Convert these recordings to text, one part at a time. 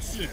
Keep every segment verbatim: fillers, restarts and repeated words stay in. action!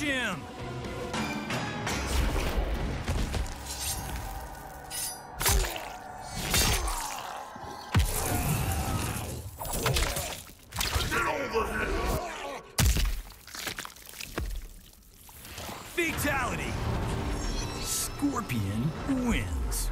Catch him! Fatality! Scorpion wins.